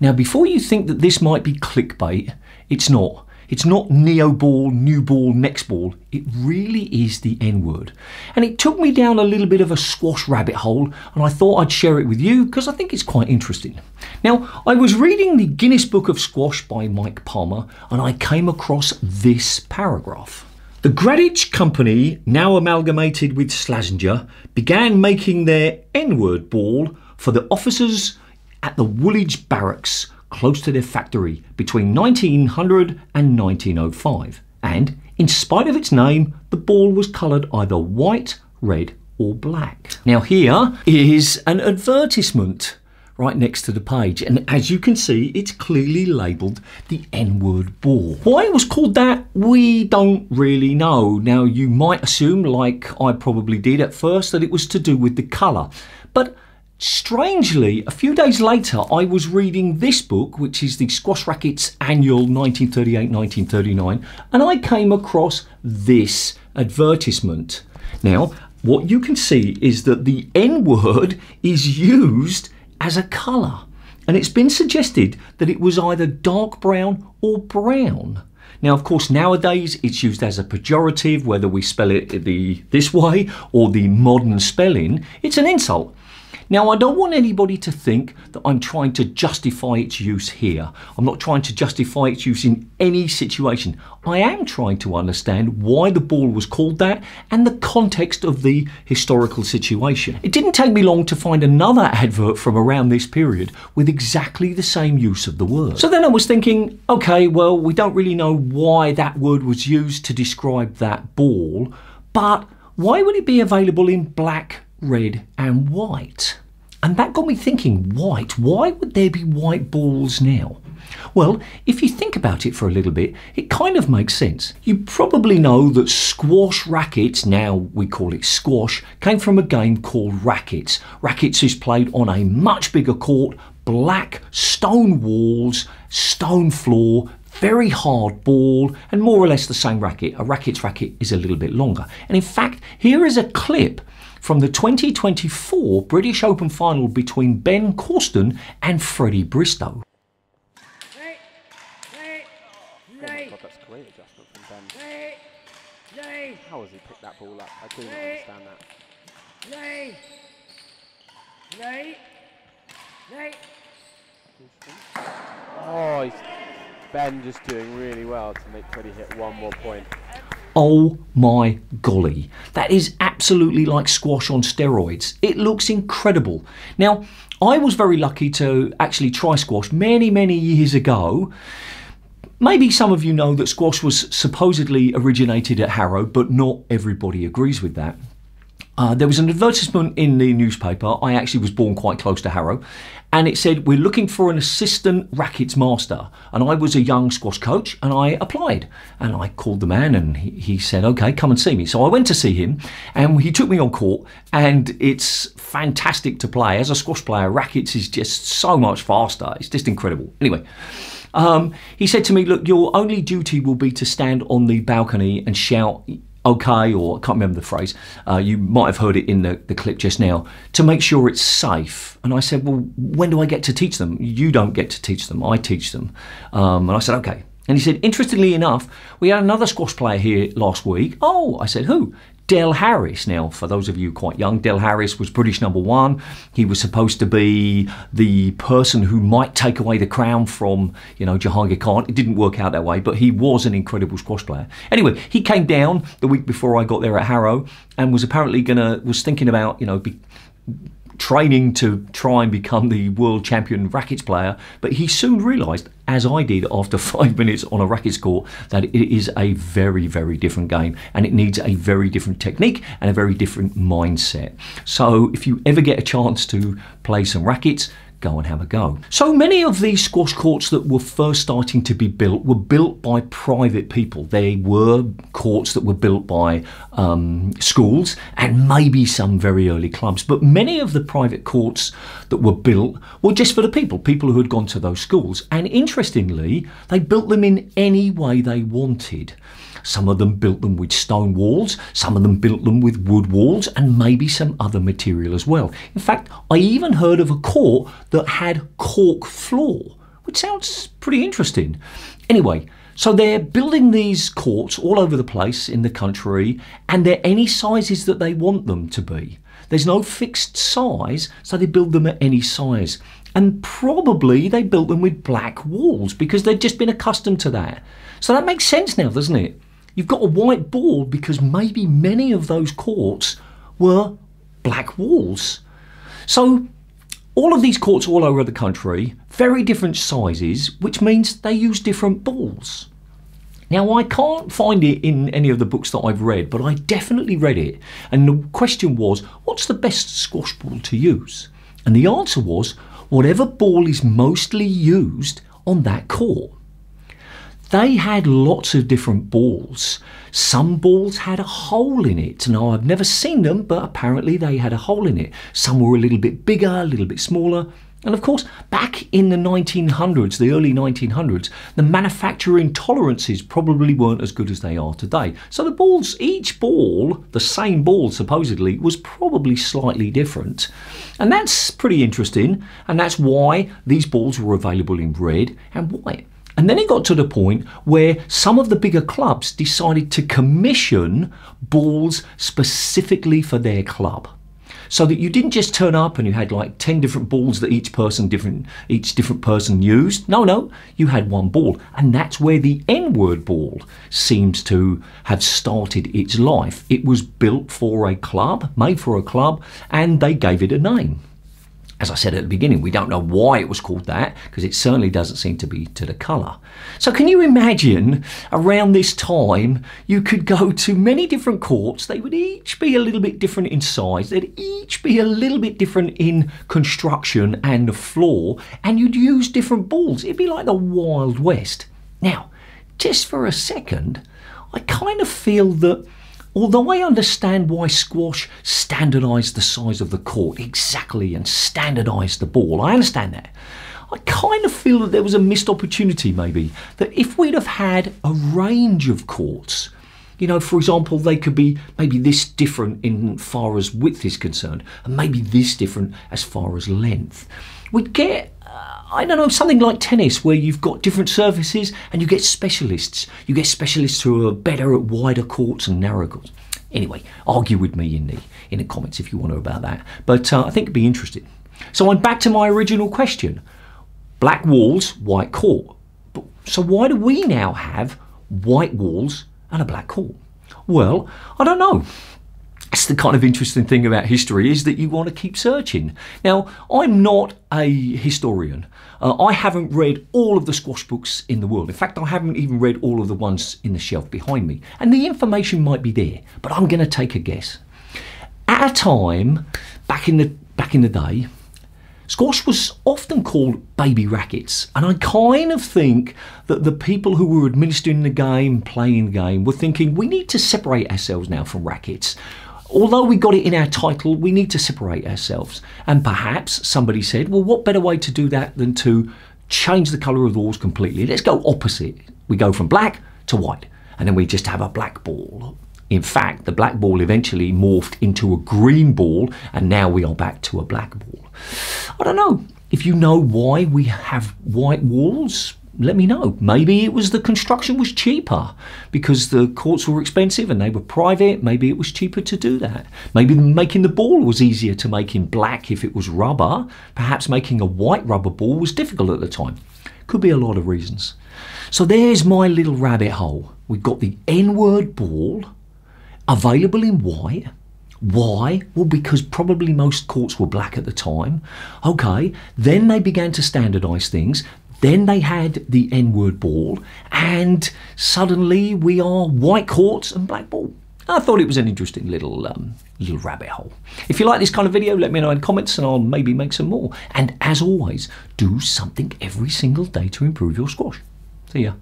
Now, before you think that this might be clickbait, it's not. It's not neo ball, new ball, next ball. It really is the N-word. And it took me down a little bit of a squash rabbit hole, and I thought I'd share it with you because I think it's quite interesting. Now, I was reading the Guinness Book of Squash by Mike Palmer, and I came across this paragraph. The Gradidge company, now amalgamated with Slazenger, began making their N-word ball for the officers at the Woolwich Barracks, close to their factory, between 1900 and 1905, and in spite of its name, the ball was coloured either white, red or black. Now here is an advertisement right next to the page, and as you can see, it's clearly labelled the N-word ball. Why it was called that, we don't really know. Now you might assume, like I probably did at first, that it was to do with the colour, but strangely, a few days later, I was reading this book, which is the Squash Rackets Annual 1938-1939, and I came across this advertisement. Now, what you can see is that the N-word is used as a colour, and it's been suggested that it was either dark brown or brown. Now, of course, nowadays it's used as a pejorative, whether we spell it this way or the modern spelling, it's an insult. Now, I don't want anybody to think that I'm trying to justify its use here. I'm not trying to justify its use in any situation. I am trying to understand why the ball was called that and the context of the historical situation. It didn't take me long to find another advert from around this period with exactly the same use of the word. So then I was thinking, okay, well, we don't really know why that word was used to describe that ball, but why would it be available in black, red and white? And that got me thinking, white, why would there be white balls now? Well, if you think about it for a little bit, it kind of makes sense. You probably know that squash rackets, now we call it squash, came from a game called rackets. Rackets is played on a much bigger court, black stone walls, stone floor, very hard ball, and more or less the same racket. A racket's racket is a little bit longer. And in fact, here is a clip from the 2024 British Open final between Ben Causton and Freddie Bristow. Late. Oh God, that's a great adjustment from Ben. Late. How has he picked that ball up? I do not understand that. Late. Oh, Ben just doing really well to make Freddie hit one more point. Oh my golly, that is absolutely like squash on steroids. It looks incredible. Now, I was very lucky to actually try squash many, many years ago. Maybe some of you know that squash was supposedly originated at Harrow, but not everybody agrees with that. There was an advertisement in the newspaper. I actually was born quite close to Harrow, and it said, we're looking for an assistant rackets master. And I was a young squash coach, and I applied. And I called the man, and he said, okay, come and see me. So I went to see him, and he took me on court, and it's fantastic to play. As a squash player, rackets is just so much faster. It's just incredible. Anyway, he said to me, look, your only duty will be to stand on the balcony and shout, okay, or I can't remember the phrase, you might have heard it in the clip just now, to make sure it's safe. And I said, well, when do I get to teach them? You don't get to teach them, I teach them. And I said, okay. And he said, interestingly enough, we had another squash player here last week. Oh, I said, who? Del Harris. Now, for those of you quite young, Del Harris was British #1. He was supposed to be the person who might take away the crown from, you know, Jahangir Khan. It didn't work out that way, but he was an incredible squash player. Anyway, he came down the week before I got there at Harrow and was apparently was thinking about, you know, training to try and become the world champion rackets player, but he soon realised, as I did after 5 minutes on a rackets court, that it is a very, very different game and it needs a very different technique and a very different mindset. So if you ever get a chance to play some rackets, go and have a go. So many of these squash courts that were first starting to be built were built by private people. They were courts that were built by schools and maybe some very early clubs, but many of the private courts that were built were just for the people who had gone to those schools. And interestingly, they built them in any way they wanted. Some of them built them with stone walls, some of them built them with wood walls, and maybe some other material as well. In fact, I even heard of a court that had cork floor, which sounds pretty interesting. Anyway, so they're building these courts all over the place in the country, and they're any sizes that they want them to be. There's no fixed size, so they build them at any size. And probably they built them with black walls because they've just been accustomed to that. So that makes sense now, doesn't it? You've got a white ball because maybe many of those courts were black walls. So all of these courts all over the country, very different sizes, which means they use different balls. Now, I can't find it in any of the books that I've read, but I definitely read it. And the question was, what's the best squash ball to use? And the answer was, whatever ball is mostly used on that court. They had lots of different balls. Some balls had a hole in it. Now, I've never seen them, but apparently they had a hole in it. Some were a little bit bigger, a little bit smaller. And of course, back in the 1900s, the early 1900s, the manufacturing tolerances probably weren't as good as they are today. So the balls, each ball, the same ball supposedly, was probably slightly different. And that's pretty interesting. And that's why these balls were available in red and white. And then it got to the point where some of the bigger clubs decided to commission balls specifically for their club. So that you didn't just turn up and you had like 10 different balls that each different person used. No, you had one ball. And that's where the N-word ball seems to have started its life. It was built for a club, made for a club, and they gave it a name. As I said at the beginning, we don't know why it was called that, because it certainly doesn't seem to be to the colour. So can you imagine around this time, you could go to many different courts. They would each be a little bit different in size. They'd each be a little bit different in construction and the floor, and you'd use different balls. It'd be like the Wild West. Now, just for a second, I kind of feel that although I understand why squash standardised the size of the court exactly and standardised the ball, I understand that. I kind of feel that there was a missed opportunity maybe, that if we'd have had a range of courts, you know, for example, they could be maybe this different in far as width is concerned, and maybe this different as far as length. We'd get, I don't know, something like tennis where you've got different surfaces and you get specialists. You get specialists who are better at wider courts and narrow courts. Anyway, argue with me in the comments if you want to about that. But I think it'd be interesting. So I'm back to my original question. Black walls, white court. So why do we now have white walls and a black court? Well, I don't know. That's the kind of interesting thing about history, is that you want to keep searching. Now, I'm not a historian. I haven't read all of the squash books in the world. In fact, I haven't even read all of the ones in the shelf behind me. And the information might be there, but I'm going to take a guess. At a time, back in the day, squash was often called baby rackets, and I kind of think that the people who were administering the game, playing the game, were thinking, we need to separate ourselves now from rackets. Although we got it in our title, we need to separate ourselves. And perhaps somebody said, well, what better way to do that than to change the colour of the walls completely? Let's go opposite. We go from black to white, and then we just have a black ball. In fact, the black ball eventually morphed into a green ball, and now we are back to a black ball. I don't know. If you know why we have white walls, let me know. Maybe it was the construction was cheaper because the courts were expensive and they were private. Maybe it was cheaper to do that. Maybe making the ball was easier to make in black if it was rubber. Perhaps making a white rubber ball was difficult at the time. Could be a lot of reasons. So there's my little rabbit hole. We've got the N-word ball, available in white. Why? Well, because probably most courts were black at the time. Okay, then they began to standardise things. Then they had the N-word ball, and suddenly we are white courts and black ball. I thought it was an interesting little rabbit hole. If you like this kind of video, let me know in the comments and I'll maybe make some more. And as always, do something every single day to improve your squash. See ya.